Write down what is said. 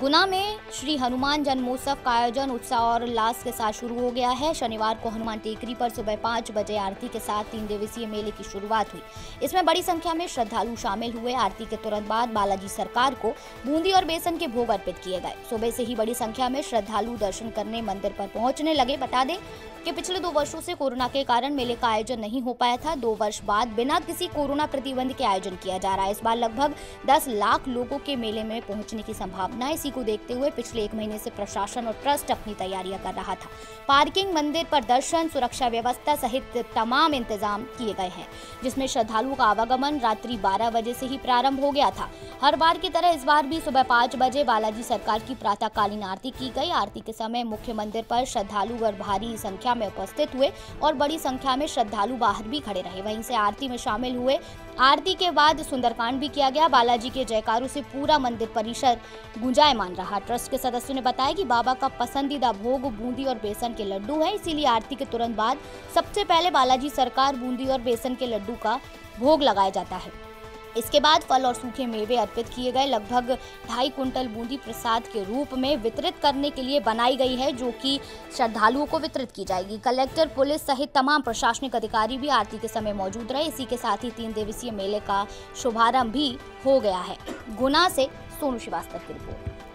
गुना में श्री हनुमान जन्मोत्सव का आयोजन उत्साह और उल्लास के साथ शुरू हो गया है। शनिवार को हनुमान टेकरी पर सुबह 5 बजे आरती के साथ 3 दिवसीय मेले की शुरुआत हुई। इसमें बड़ी संख्या में श्रद्धालु शामिल हुए। आरती के तुरंत बाद बालाजी सरकार को बूंदी और बेसन के भोग अर्पित किए गए। सुबह से ही बड़ी संख्या में श्रद्धालु दर्शन करने मंदिर पर पहुँचने लगे। बता दें कि पिछले 2 वर्षों से कोरोना के कारण मेले का आयोजन नहीं हो पाया था। 2 वर्ष बाद बिना किसी कोरोना प्रतिबंध के आयोजन किया जा रहा है। इस बार लगभग 10 लाख लोगों के मेले में पहुँचने की संभावना है। को देखते हुए पिछले 1 महीने से प्रशासन और ट्रस्ट अपनी तैयारियां कर रहा था। पार्किंग, मंदिर पर दर्शन, सुरक्षा व्यवस्था सहित तमाम इंतजाम किए गए हैं, जिसमें श्रद्धालुओं का आवागमन रात्रि 12 बजे से ही प्रारंभ हो गया था। हर बार की तरह इस बार भी सुबह 5 बजे बालाजी सरकार की प्रातःकालीन आरती की गई। आरती के समय मुख्य मंदिर पर श्रद्धालुगण भारी संख्या में उपस्थित हुए और बड़ी संख्या में श्रद्धालु बाहर भी खड़े रहे। वहीं से आरती में शामिल हुए। आरती के बाद सुंदरकांड भी किया गया। बालाजी के जयकारों से पूरा मंदिर परिसर गुंजाए मान रहा। ट्रस्ट के सदस्यों ने बताया कि बाबा का पसंदीदा भोग बूंदी और बेसन के लड्डू है, इसीलिए आरती के तुरंत बाद सबसे पहले बालाजी सरकार बूंदी और बेसन के लड्डू का भोग लगाया जाता है। इसके बाद फल और सूखे मेवे अर्पित किए गए। लगभग 2.5 कुंटल बूंदी प्रसाद के रूप में वितरित करने के लिए बनाई गई है, जो कि श्रद्धालुओं को वितरित की जाएगी। कलेक्टर, पुलिस सहित तमाम प्रशासनिक अधिकारी भी आरती के समय मौजूद रहे। इसी के साथ ही 3 दिवसीय मेले का शुभारंभ भी हो गया है। गुना से सोनू श्रीवास्तव की रिपोर्ट।